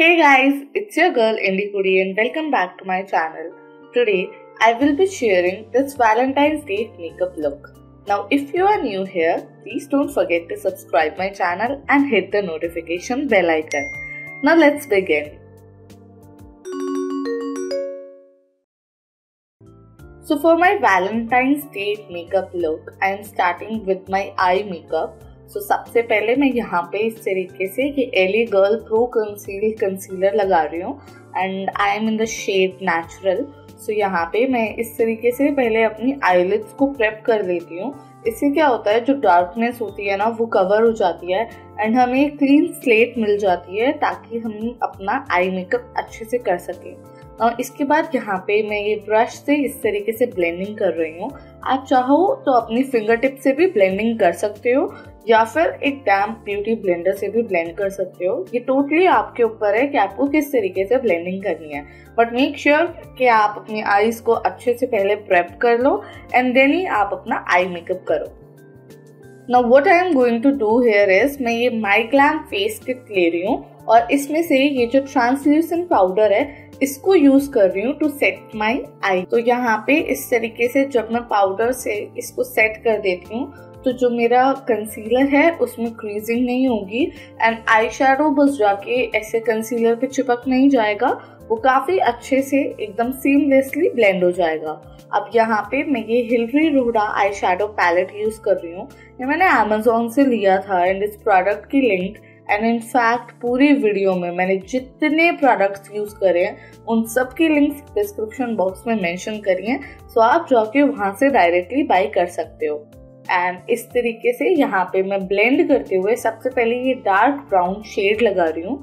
Hey guys, it's your girl IndieKudi and welcome back to my channel. Today, I will be sharing this Valentine's Day makeup look. Now, if you are new here, please don't forget to subscribe my channel and hit the notification bell icon. Now, let's begin. So, for my Valentine's Day makeup look, I am starting with my eye makeup. So सबसे पहले मैं यहाँ पे इस तरीके से ये LA Girl Pro concealer लगा रही हूँ and I am in the shade natural. So यहाँ पे मैं इस तरीके से पहले अपनी आईलिड्स को प्रेप कर लेती हूँ. इससे क्या होता है, जो डार्कनेस होती है ना वो कवर हो जाती है एंड हमें एक क्लीन स्लेट मिल जाती है ताकि हम अपना आई मेकअप अच्छे से कर सकें. और इसके बाद यहाँ पे मैं ये ब्रश से इस तरीके से ब्लेंडिंग कर रही हूँ. आप चाहो तो अपनी फिंगर टिप से भी ब्लेंडिंग कर सकते हो या फिर एक डैम्प ब्यूटी ब्लेंडर से भी ब्लेंड कर सकते हो. ये टोटली आपके ऊपर है कि आपको किस तरीके से ब्लेंडिंग करनी है, बट मेक श्योर कि आप अपनी आईज को अच्छे से पहले प्रेप कर लो एंड देन ही आप अपना आई मेकअप करो. Now what I am going to do here is, मैं ये MyGlamm फेस किट ले रही हूँ और इसमें से ये जो ट्रांसल्यूसेंट पाउडर है इसको यूज कर रही हूँ टू सेट माई आई. तो यहाँ पे इस तरीके से जब मैं पाउडर से इसको सेट कर देती हूँ तो जो मेरा कंसीलर है उसमें क्रीजिंग नहीं होगी एंड आई शेडो बस जाके ऐसे कंसीलर पे चिपक नहीं जाएगा, वो काफ़ी अच्छे से एकदम सीमलेसली ब्लेंड हो जाएगा. अब यहाँ पे मैं ये Hilary Rhoda eyeshadow palette use कर रही हूँ. ये मैंने अमेजोन से लिया था एंड इस प्रोडक्ट की लिंक एंड इनफैक्ट पूरी वीडियो में मैंने जितने प्रोडक्ट्स यूज़ करे हैं उन सब की लिंक्स डिस्क्रिप्शन बॉक्स में मेंशन करी हैं. सो आप जाके वहाँ से डायरेक्टली बाय कर सकते हो. एंड इस तरीके से यहाँ पे मैं ब्लेंड करते हुए सबसे पहले ये डार्क ब्राउन शेड लगा रही हूँ.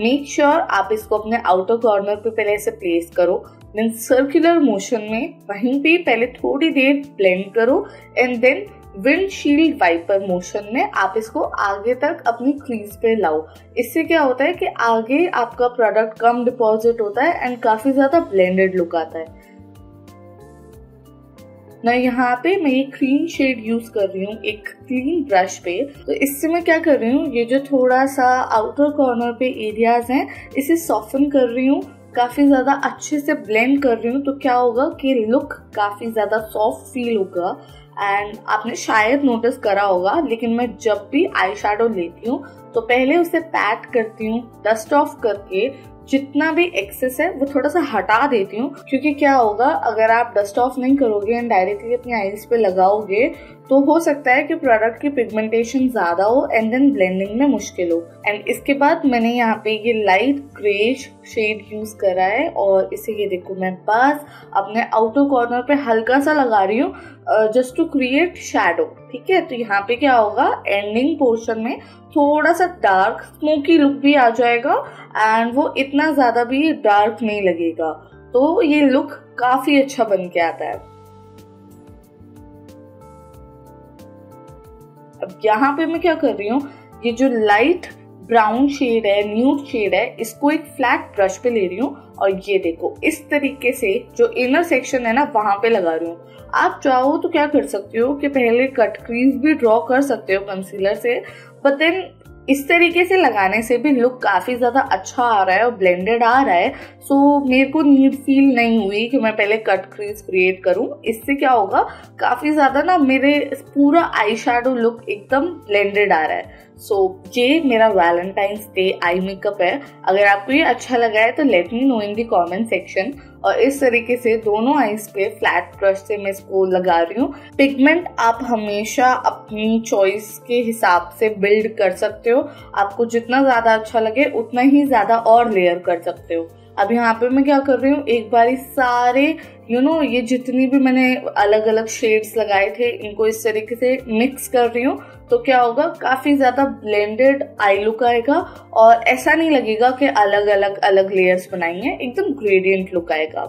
मेक श्योर आप इसको अपने आउटर कॉर्नर पे पहले ऐसे प्लेस करो, देन सर्कुलर मोशन में वहीं पे पहले थोड़ी देर ब्लेंड करो and then windshield wiper motion में आप इसको आगे तक अपनी क्रीज पे लाओ. इससे क्या होता है कि आगे आपका प्रोडक्ट कम डिपॉजिट होता है एंड काफ़ी ज़्यादा ब्लेंडेड लुक आता है. ना यहाँ पे मैं ये क्रीम शेड यूज कर रही हूँ एक क्लीन ब्रश पे. तो इससे मैं क्या कर रही हूँ, ये जो थोड़ा सा आउटर कॉर्नर पे एरियाज हैं इसे सॉफ्टन कर रही हूँ, काफ़ी ज़्यादा अच्छे से ब्लेंड कर रही हूँ. तो क्या होगा कि लुक काफ़ी ज़्यादा सॉफ्ट फील होगा. एंड आपने शायद नोटिस करा होगा लेकिन मैं जब भी आई शेडो लेती हूँ तो पहले उसे पैट करती हूँ, डस्ट ऑफ करके जितना भी एक्सेस है वो थोड़ा सा हटा देती हूँ. क्योंकि क्या होगा, अगर आप डस्ट ऑफ नहीं करोगे एंड डायरेक्टली अपनी आईज पे लगाओगे तो हो सकता है कि प्रोडक्ट की पिगमेंटेशन ज़्यादा हो एंड देन ब्लेंडिंग में मुश्किल हो. एंड इसके बाद मैंने यहाँ पे ये लाइट ग्रेश शेड यूज़ करा है और इसे ये देखो मैं बस अपने आउटर कॉर्नर पे हल्का सा लगा रही हूँ जस्ट टू क्रिएट शेडो. ठीक है, तो यहाँ पे क्या होगा एंडिंग पोर्शन में थोड़ा सा डार्क स्मोकी लुक भी आ जाएगा एंड वो इतना ज़्यादा भी डार्क नहीं लगेगा. तो ये लुक काफ़ी अच्छा बन के आता है. अब यहाँ पे मैं क्या कर रही हूँ, ये जो लाइट ब्राउन शेड है न्यूड शेड है इसको एक फ्लैट ब्रश पे ले रही हूँ और ये देखो इस तरीके से जो इनर सेक्शन है ना वहाँ पे लगा रही हूँ. आप चाहो तो क्या कर सकते हो कि पहले कट क्रीज भी ड्रॉ कर सकते हो कंसीलर से, बट देन इस तरीके से लगाने से भी लुक काफ़ी ज़्यादा अच्छा आ रहा है और ब्लेंडेड आ रहा है. सो मेरे को नीड फील नहीं हुई कि मैं पहले कट क्रीज क्रिएट करूं. इससे क्या होगा काफ़ी ज़्यादा ना मेरे पूरा आई शेडो लुक एकदम ब्लेंडेड आ रहा है. सो ये मेरा वैलेंटाइंस डे आई मेकअप है. अगर आपको ये अच्छा लगा है तो let me know in the comment section. और इस तरीके से दोनों आईज पे फ्लैट ब्रश से मैं इसको लगा रही हूँ. पिगमेंट आप हमेशा अपनी चॉइस के हिसाब से बिल्ड कर सकते हो, आपको जितना ज़्यादा अच्छा लगे उतना ही ज़्यादा और लेयर कर सकते हो. अब यहाँ पे मैं क्या कर रही हूँ, एक बारी सारे ये जितनी भी मैंने अलग अलग शेड्स लगाए थे इनको इस तरीके से मिक्स कर रही हूँ. तो क्या होगा काफ़ी ज़्यादा ब्लेंडेड आई लुक आएगा और ऐसा नहीं लगेगा कि अलग अलग लेयर्स बनाई हैं, एकदम ग्रेडियंट लुक आएगा.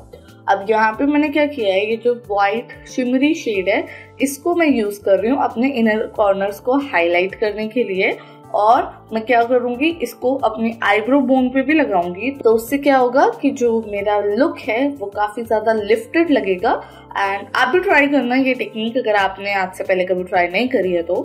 अब यहाँ पे मैंने क्या किया है, ये जो वाइट शिमरी शेड है इसको मैं यूज़ कर रही हूँ अपने इनर कॉर्नर्स को हाईलाइट करने के लिए. और मैं क्या करूँगी, इसको अपनी आईब्रो बोन पे भी लगाऊंगी. तो उससे क्या होगा कि जो मेरा लुक है वो काफ़ी ज़्यादा लिफ्टेड लगेगा. एंड आप भी ट्राई करना ये टेक्निक अगर आपने आज से पहले कभी ट्राई नहीं करी है तो.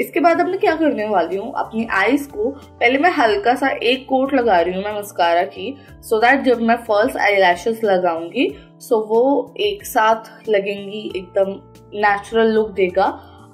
इसके बाद अब मैं क्या करने वाली हूँ, अपनी आईज को पहले मैं हल्का सा एक कोट लगा रही हूँ मैं मस्कारा की, सो दैट जब मैं फॉल्स आईलैशेस लगाऊंगी सो वो एक साथ लगेंगी, एकदम नेचुरल लुक देगा।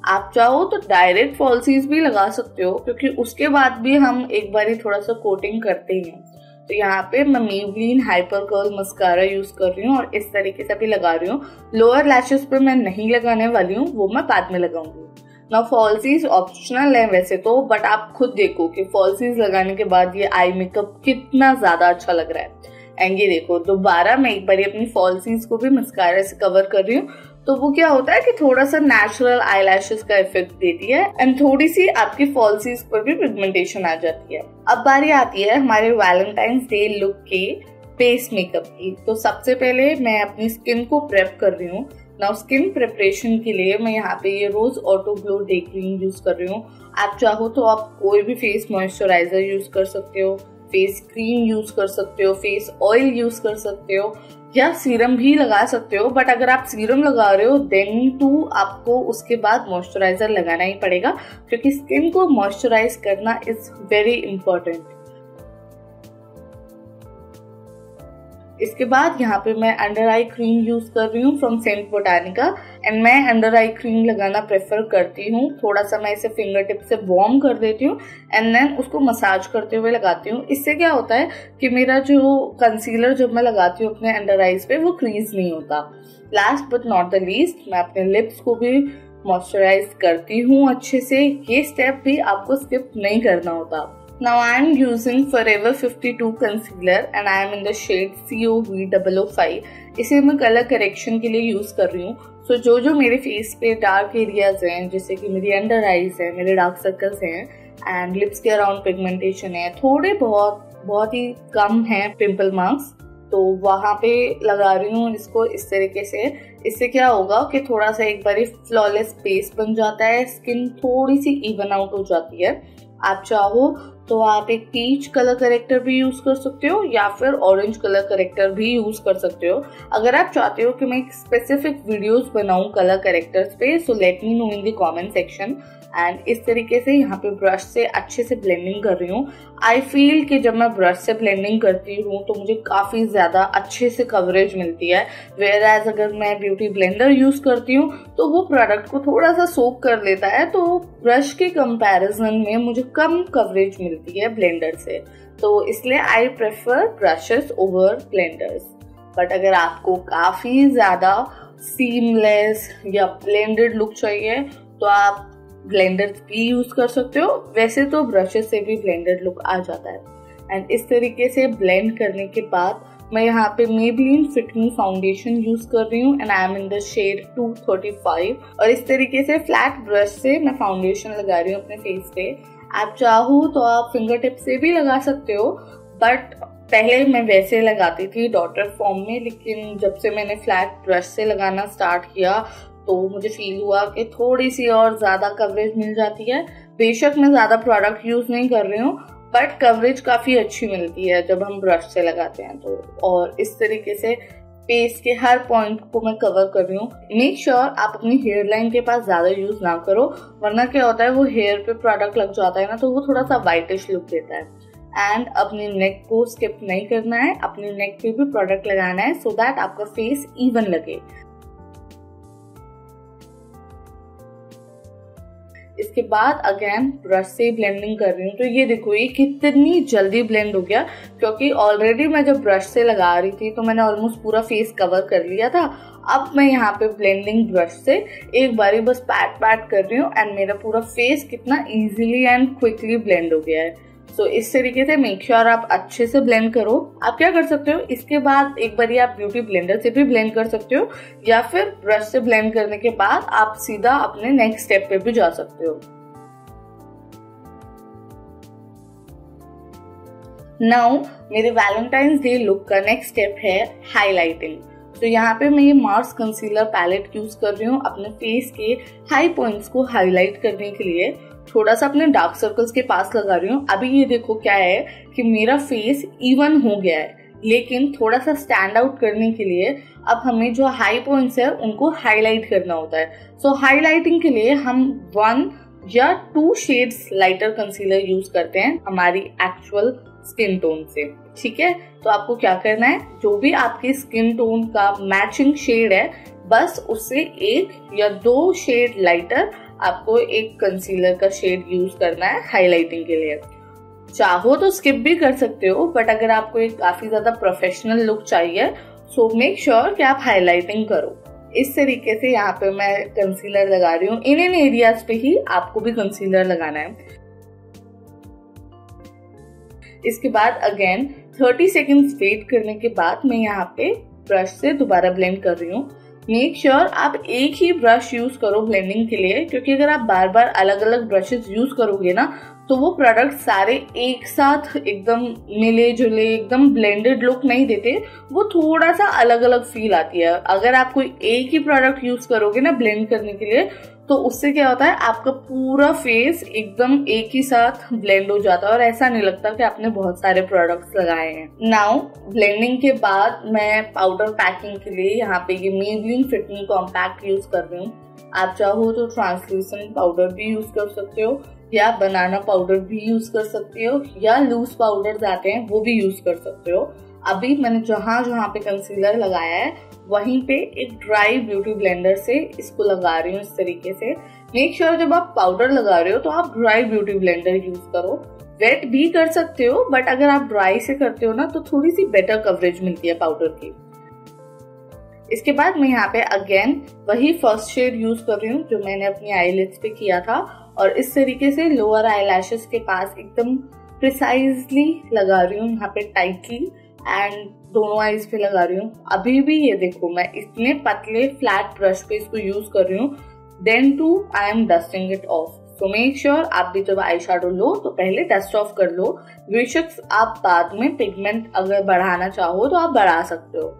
आप चाहो तो डायरेक्ट फॉल्सीज भी लगा सकते हो, क्योंकि उसके बाद भी हम एक बार ही थोड़ा सा कोटिंग करते हैं। तो यहाँ पे मैं Maybelline hyper curl mascara use कर रही हूँ और इस तरीके से भी लगा रही हूँ। लोअर लैशेस पे मैं नहीं लगाने वाली हूँ, वो मैं बाद में लगाऊंगी। ना फॉल्सीज ऑप्शनल है वैसे तो, बट आप खुद देखो कि फॉल्सीज लगाने के बाद ये आई मेकअप कितना ज्यादा अच्छा लग रहा है। एंड ये देखो दोबारा मैं एक बार अपनी फॉल्सीज को भी मस्कारा से कवर कर रही हूँ, तो वो क्या होता है कि थोड़ा सा नेचुरल आईलैशेस का इफेक्ट देती है एंड थोड़ी सी आपकी फॉल्सीज पर भी पिगमेंटेशन आ जाती है। अब बारी आती है हमारे वैलेंटाइंस डे लुक के बेस मेकअप की। तो सबसे पहले मैं अपनी स्किन को प्रेप कर रही हूँ। नाउ स्किन प्रिपरेशन के लिए मैं यहाँ पे ये rose auto glow day cream use कर रही हूँ। आप चाहो तो आप कोई भी फेस मॉइस्चराइजर यूज कर सकते हो, फेस क्रीम यूज कर सकते हो, फेस ऑयल यूज कर सकते हो या सीरम भी लगा सकते हो। बट अगर आप सीरम लगा रहे हो देन टू आपको उसके बाद मॉइस्चराइजर लगाना ही पड़ेगा, क्योंकि स्किन को मॉइस्चराइज करना इज वेरी इंपॉर्टेंट। इसके बाद यहाँ पे मैं अंडर आई क्रीम यूज कर रही हूँ फ्रॉम सेंट बोटानिका। एंड मैं अंडर आई क्रीम लगाना प्रेफर करती हूँ। थोड़ा सा मैं इसे फिंगर टिप से वार्म कर देती हूँ एंड देन उसको मसाज करते हुए लगाती हूँ। इससे क्या होता है कि मेरा जो कंसीलर जब मैं लगाती हूँ अपने अंडर आईज पे वो क्रीज नहीं होता। Last but not the least मैं अपने लिप्स को भी मॉइस्चराइज करती हूँ अच्छे से। ये स्टेप भी आपको स्किप नहीं करना होता। Now I am using Forever 52 concealer and I am in the shade COV005. इसे मैं कलर करेक्शन के लिए यूज कर रही हूँ। सो जो मेरे फेस पे डार्क एरियाज हैं, जैसे कि मेरी अंडर आईज है, मेरे डार्क सर्कल्स हैं एंड लिप्स के अराउंड पिगमेंटेशन है, थोड़े बहुत ही कम हैं पिंपल मार्क्स, तो वहाँ पे लगा रही हूँ इसको इस तरीके से। इससे क्या होगा कि थोड़ा सा एक बार फ्लॉलेस बेस बन जाता है, स्किन थोड़ी सी इवन आउट हो जाती है। आप चाहो तो आप एक पीच कलर करेक्टर भी यूज कर सकते हो या फिर ऑरेंज कलर करेक्टर भी यूज कर सकते हो। अगर आप चाहते हो कि मैं एक स्पेसिफिक वीडियोस बनाऊं कलर करेक्टर्स पे, so let me know in the comment section. And इस तरीके से यहाँ पे ब्रश से अच्छे से ब्लेंडिंग कर रही हूँ। आई फील कि जब मैं ब्रश से ब्लेंडिंग करती हूँ तो मुझे काफ़ी ज़्यादा अच्छे से कवरेज मिलती है, वेयर एज अगर मैं ब्यूटी ब्लेंडर यूज़ करती हूँ तो वो प्रोडक्ट को थोड़ा सा सोक कर लेता है, तो ब्रश के कंपैरिजन में मुझे कम कवरेज मिलती है ब्लेंडर से। तो इसलिए I prefer brushes over blenders. But अगर आपको काफ़ी ज़्यादा सीमलेस या ब्लेंडेड लुक चाहिए तो आप ब्लेंडर भी यूज कर सकते हो। वैसे तो ब्रशेस से भी ब्लेंडेड लुक आ जाता है। एंड इस तरीके से ब्लेंड करने के बाद मैं यहाँ पे मेबलिन फिट मी फाउंडेशन यूज कर रही हूँ and I am in the shade 235। और इस तरीके से फ्लैट ब्रश से मैं फाउंडेशन लगा रही हूँ अपने फेस पे। आप चाहो तो आप फिंगर टिप से भी लगा सकते हो, बट पहले मैं वैसे लगाती थी डॉटर फॉर्म में, लेकिन जब से मैंने फ्लैट ब्रश से लगाना स्टार्ट किया तो मुझे फील हुआ कि थोड़ी सी और ज़्यादा कवरेज मिल जाती है। बेशक मैं ज़्यादा प्रोडक्ट यूज़ नहीं कर रही हूँ, बट कवरेज काफ़ी अच्छी मिलती है जब हम ब्रश से लगाते हैं तो। और इस तरीके से फेस के हर पॉइंट को मैं कवर कर रही हूँ। मेक श्योर आप अपनी हेयर लाइन के पास ज़्यादा यूज़ ना करो, वरना क्या होता है वो हेयर पे प्रोडक्ट लग जाता है ना, तो वो थोड़ा सा वाइटिश लुक देता है। एंड अपने नेक को स्किप नहीं करना है, अपने नेक पे भी प्रोडक्ट लगाना है सो दैट आपका फेस इवन लगे। इसके बाद अगेन ब्रश से ब्लेंडिंग कर रही हूँ। तो ये देखो ये कितनी जल्दी ब्लेंड हो गया, क्योंकि ऑलरेडी मैं जब ब्रश से लगा रही थी तो मैंने ऑलमोस्ट पूरा फेस कवर कर लिया था। अब मैं यहाँ पे ब्लेंडिंग ब्रश से एक बारी बस पैट कर रही हूँ एंड मेरा पूरा फेस कितना इजीली एंड क्विकली ब्लेंड हो गया है। सो इस तरीके से मेक श्योर आप अच्छे से ब्लेंड करो। आप क्या कर सकते हो, इसके बाद एक बारी आप ब्यूटी ब्लेंडर से भी ब्लेंड कर सकते हो या फिर ब्रश से ब्लेंड करने के बाद आप सीधा अपने नेक्स्ट स्टेप पे भी जा सकते हो। नाउ मेरे वैलेंटाइंस डे लुक का नेक्स्ट स्टेप है हाईलाइटिंग। तो यहाँ पे मैं ये मार्स कंसीलर पैलेट यूज कर रही हूँ अपने फेस के हाई पॉइंट्स को हाईलाइट करने के लिए। थोड़ा सा अपने डार्क सर्कल्स के पास लगा रही हूँ। अभी ये देखो क्या है कि मेरा फेस इवन हो गया है, लेकिन थोड़ा सा स्टैंड आउट करने के लिए अब हमें जो हाई पॉइंट्स है उनको हाईलाइट करना होता है। सो हाईलाइटिंग के लिए हम 1 या 2 शेड्स लाइटर कंसीलर यूज करते हैं हमारी एक्चुअल स्किन टोन से, ठीक है। तो आपको क्या करना है, जो भी आपकी स्किन टोन का मैचिंग शेड है बस उससे 1 या 2 शेड लाइटर आपको एक कंसीलर का शेड यूज करना है हाईलाइटिंग के लिए। चाहो तो स्किप भी कर सकते हो, बट अगर आपको एक काफी ज्यादा प्रोफेशनल लुक चाहिए सो मेक श्योर कि आप हाईलाइटिंग करो। इस तरीके से यहाँ पे मैं कंसीलर लगा रही हूँ, इन एरियाज पे ही आपको भी कंसीलर लगाना है। इसके बाद अगेन 30 सेकेंड्स वेट करने के बाद मैं यहाँ पे ब्रश से दोबारा ब्लेंड कर रही हूँ। मेक श्योर आप एक ही ब्रश यूज करो ब्लेंडिंग के लिए, क्योंकि अगर आप बार बार अलग अलग ब्रशेस यूज करोगे ना तो वो प्रोडक्ट सारे एक साथ एकदम मिले जुले एकदम ब्लेंडेड लुक नहीं देते, वो थोड़ा सा अलग अलग फील आती है। अगर आप कोई एक ही प्रोडक्ट यूज करोगे ना ब्लेंड करने के लिए तो उससे क्या होता है, आपका पूरा फेस एकदम एक ही साथ ब्लेंड हो जाता है और ऐसा नहीं लगता कि आपने बहुत सारे प्रोडक्ट्स लगाए हैं। नाउ ब्लेंडिंग के बाद मैं पाउडर पैकिंग के लिए यहाँ पे ये मेबलिन फिटिंग कॉम्पैक्ट यूज कर रही हूँ। आप चाहो तो ट्रांसल्यूसेंट पाउडर भी यूज कर सकते हो या बनाना पाउडर भी यूज कर सकते हो या लूज पाउडर्स आते हैं वो भी यूज कर सकते हो। अभी मैंने जहाँ जहाँ पे कंसीलर लगाया है वहीं पे एक ड्राई ब्यूटी ब्लेंडर से इसको लगा रही हूँ इस तरीके से। मेक श्योर जब आप पाउडर लगा रहे हो तो आप ड्राई ब्यूटी ब्लेंडर यूज करो। वेट भी कर सकते हो बट अगर आप ड्राई से करते हो ना तो थोड़ी सी बेटर कवरेज मिलती है पाउडर की। इसके बाद मैं यहाँ पे अगेन वही फर्स्ट शेड यूज कर रही हूँ जो मैंने अपनी आईलिड्स पे किया था और इस तरीके से लोअर आईलैशेस के पास एकदम प्रिसाइजली लगा रही हूँ यहाँ पे टाइटली एंड दोनों आईज पे लगा रही हूँ। अभी भी ये देखो मैं इतने पतले फ्लैट ब्रश पे इसको यूज कर रही हूँ। Then too I am dusting it off. तो मेक श्योर आप भी जब आई शेडो लो तो पहले डस्ट ऑफ कर लो। बेशक आप बाद में पिगमेंट अगर बढ़ाना चाहो तो आप बढ़ा सकते हो।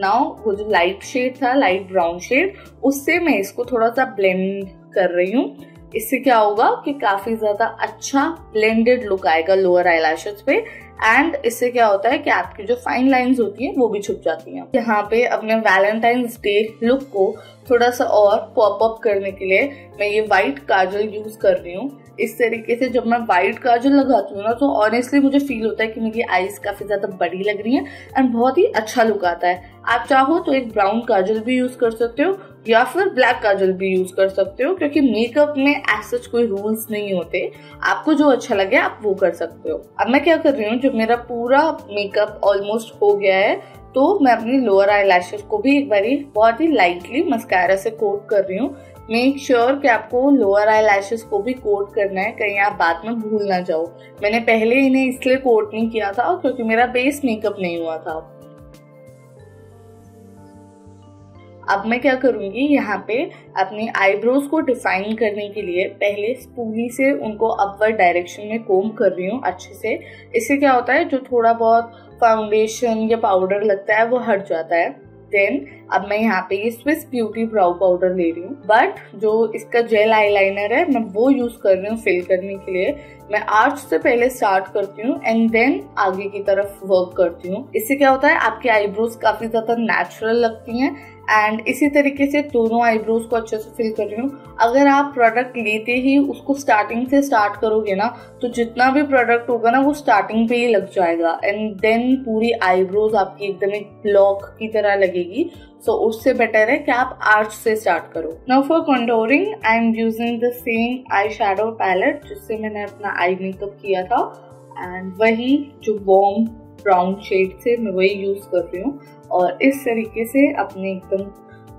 नाउ वो जो लाइट शेड था लाइट ब्राउन शेड उससे मैं इसको थोड़ा सा ब्लेंड कर रही हूँ। इससे क्या होगा कि काफी ज्यादा अच्छा ब्लेंडेड लुक आएगा लोअर आईलैशेस पे एंड इससे क्या होता है कि आपकी जो फाइन लाइंस होती हैं वो भी छुप जाती हैं। यहाँ पे अपने वैलेंटाइंस डे लुक को थोड़ा सा और पॉपअप करने के लिए मैं ये वाइट काजल यूज कर रही हूँ। इस तरीके से जब मैं वाइट काजल लगाती हूँ ना तो ऑनेस्टली मुझे फील होता है कि मेरी आईज काफी ज्यादा बड़ी लग रही है एंड बहुत ही अच्छा लुक आता है। आप चाहो तो एक ब्राउन काजल भी यूज कर सकते हो या फिर ब्लैक काजल भी यूज कर सकते हो, क्योंकि मेकअप में ऐसे कोई रूल्स नहीं होते, आपको जो अच्छा लगे आप वो कर सकते हो। अब मैं क्या कर रही हूँ, जब मेरा पूरा मेकअप ऑलमोस्ट हो गया है तो मैं अपनी लोअर आईलैशेस को भी एक बारी बहुत ही लाइटली मस्कारा से कोट कर रही हूँ। मेक श्योर कि आपको लोअर आईलैशेस को भी कोट करना है, कहीं आप बाद में भूल ना जाओ। मैंने पहले इन्हें इसलिए कोट नहीं किया था क्योंकि मेरा बेस मेकअप नहीं हुआ था। अब मैं क्या करूंगी, यहाँ पे अपनी आईब्रोज को डिफाइन करने के लिए पहले स्पूली से उनको अपवर्ड डायरेक्शन में कोम कर रही हूँ अच्छे से। इससे क्या होता है, जो थोड़ा बहुत फाउंडेशन या पाउडर लगता है वो हट जाता है। देन अब मैं यहाँ पे ये स्विस ब्यूटी ब्राउ पाउडर ले रही हूँ, बट जो इसका जेल आईलाइनर है मैं वो यूज कर रही हूँ फिल करने के लिए। मैं आर्च से पहले स्टार्ट करती हूँ एंड देन आगे की तरफ वर्क करती हूँ। इससे क्या होता है, आपकी आईब्रोज काफी ज्यादा नेचुरल लगती हैं। एंड इसी तरीके से दोनों आईब्रोज को अच्छे से फिल कर रही हूँ। अगर आप प्रोडक्ट लेते ही उसको स्टार्टिंग से स्टार्ट करोगे ना तो जितना भी प्रोडक्ट होगा ना वो स्टार्टिंग पे ही लग जाएगा एंड देन पूरी आईब्रोज आपकी एकदम एक ब्लॉक की तरह लगेगी। सो उससे बेटर है कि आप आर्च से स्टार्ट करो। Now for contouring I am using the same eye shadow palette जिससे मैंने अपना आई मेकअप किया था एंड वही जो वार्म ब्राउन शेड से मैं वही यूज कर रही हूँ और इस तरीके से अपने एकदम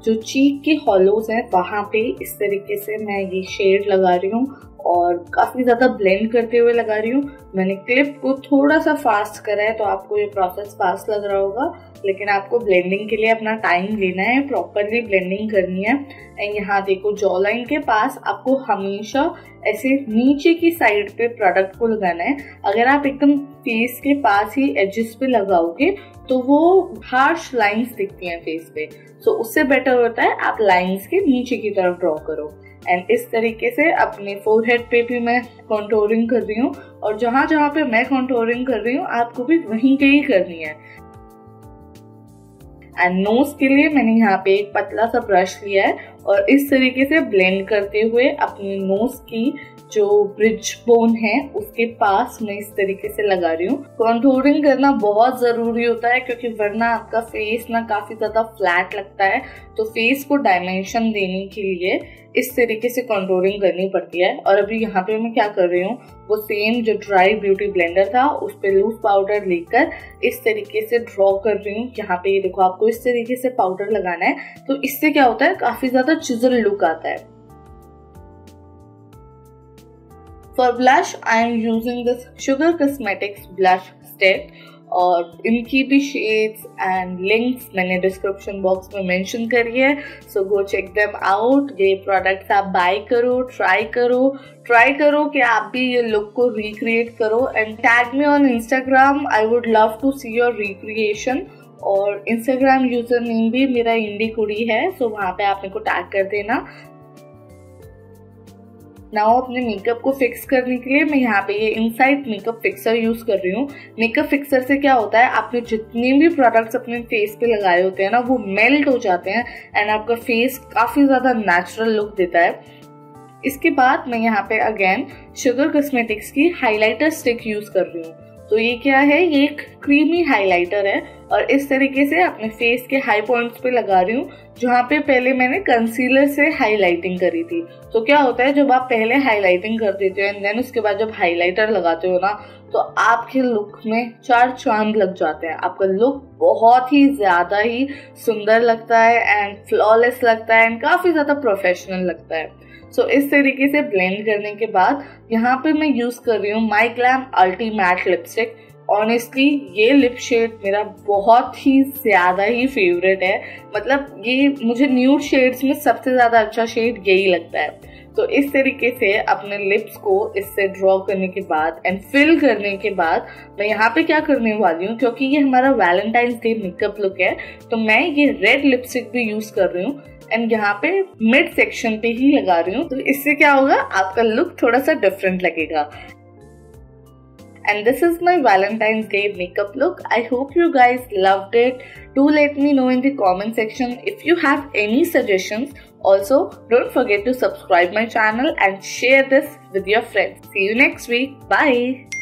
जो चीक के हॉलोज हैं वहाँ पे इस तरीके से मैं ये शेड लगा रही हूँ और काफ़ी ज़्यादा ब्लेंड करते हुए लगा रही हूँ। मैंने क्लिप को थोड़ा सा फास्ट करा है तो आपको ये प्रोसेस फास्ट लग रहा होगा, लेकिन आपको ब्लेंडिंग के लिए अपना टाइम लेना है, प्रॉपरली ब्लेंडिंग करनी है। एंड यहाँ देखो जॉ लाइन के पास आपको हमेशा ऐसे नीचे की साइड पे प्रोडक्ट को लगाना है। अगर आप एकदम फेस के पास ही एजेस पे लगाओगे तो वो हार्श लाइंस दिखती हैं फेस पे। सो उससे बेटर होता है आप लाइंस के नीचे की तरफ ड्रॉ करो। एंड इस तरीके से अपने फोरहेड पे भी मैं कंटूरिंग कर रही हूँ और जहाँ जहाँ पे मैं कंटूरिंग कर रही हूँ आपको भी वहीं पे ही करनी है। एंड नोज के लिए मैंने यहाँ पे एक पतला सा ब्रश लिया है और इस तरीके से ब्लेंड करते हुए अपने नोज की जो ब्रिज बोन है उसके पास मैं इस तरीके से लगा रही हूँ। कंटूरिंग करना बहुत जरूरी होता है क्योंकि वरना आपका फेस ना काफी ज्यादा फ्लैट लगता है, तो फेस को डायमेंशन देने के लिए इस तरीके से कंटूरिंग करनी पड़ती है। और अभी यहाँ पे मैं क्या कर रही हूँ, वो सेम जो ड्राई ब्यूटी ब्लेंडर था उस पर लूज पाउडर लेकर इस तरीके से ड्रॉ कर रही हूँ। यहाँ पे ये देखो, आपको इस तरीके से पाउडर लगाना है, तो इससे क्या होता है काफी ज्यादा चिजल लुक आता है। For blush I am using this Sugar Cosmetics blush stick, और इनकी भी शेड्स एंड लिंक्स मैंने डिस्क्रिप्शन बॉक्स में मेंशन करी है, so go check them out. ये प्रोडक्ट्स आप बाय करो, ट्राई करो कि आप भी ये लुक को रिक्रिएट करो and tag me on Instagram, I would love to see your recreation. और इंस्टाग्राम यूजर नेम भी मेरा IndieKudi है, सो वहाँ पे आप मेरे को टैग कर देना। नाउ अपने मेकअप को फिक्स करने के लिए मैं यहाँ पे ये इनसाइट मेकअप फिक्सर यूज कर रही हूँ। मेकअप फिक्सर से क्या होता है, आपने जितने भी प्रोडक्ट्स अपने फेस पे लगाए होते हैं ना वो मेल्ट हो जाते हैं एंड आपका फेस काफी ज्यादा नेचुरल लुक देता है। इसके बाद मैं यहाँ पे अगेन शुगर कॉस्मेटिक्स की हाईलाइटर स्टिक यूज कर रही हूँ। तो ये क्या है, ये एक क्रीमी हाइलाइटर है और इस तरीके से अपने फेस के हाई पॉइंट्स पे लगा रही हूँ, जहाँ पे पहले मैंने कंसीलर से हाइलाइटिंग करी थी। तो क्या होता है, जब आप पहले हाइलाइटिंग कर देते हो एंड देन उसके बाद जब हाइलाइटर लगाते हो ना, तो आपके लुक में चार चांद लग जाते हैं। आपका लुक बहुत ही ज्यादा ही सुंदर लगता है एंड फ्लॉलेस लगता है एंड काफी ज्यादा प्रोफेशनल लगता है। सो इस तरीके से ब्लेंड करने के बाद यहाँ पे मैं यूज कर रही हूँ MyGlamm अल्टीमेट लिपस्टिक। ऑनेस्टली ये लिप शेड मेरा बहुत ही ज्यादा ही फेवरेट है, मतलब ये मुझे न्यूड शेड्स में सबसे ज्यादा अच्छा शेड यही लगता है। तो इस तरीके से अपने लिप्स को इससे ड्रॉ करने के बाद एंड फिल करने के बाद मैं यहाँ पे क्या करने वाली हूँ, क्योंकि ये हमारा वैलेंटाइंस डे मेकअप लुक है तो मैं ये रेड लिपस्टिक भी यूज कर रही हूँ एंड यहाँ पे मिड सेक्शन पे ही लगा रही हूँ। तो इससे क्या होगा, आपका लुक थोड़ा सा डिफरेंट लगेगा। And this is my Valentine's Day makeup look. I hope you guys loved it. Do let me know in the comment section if you have any suggestions. Also, don't forget to subscribe my channel and share this with your friends. See you next week. Bye.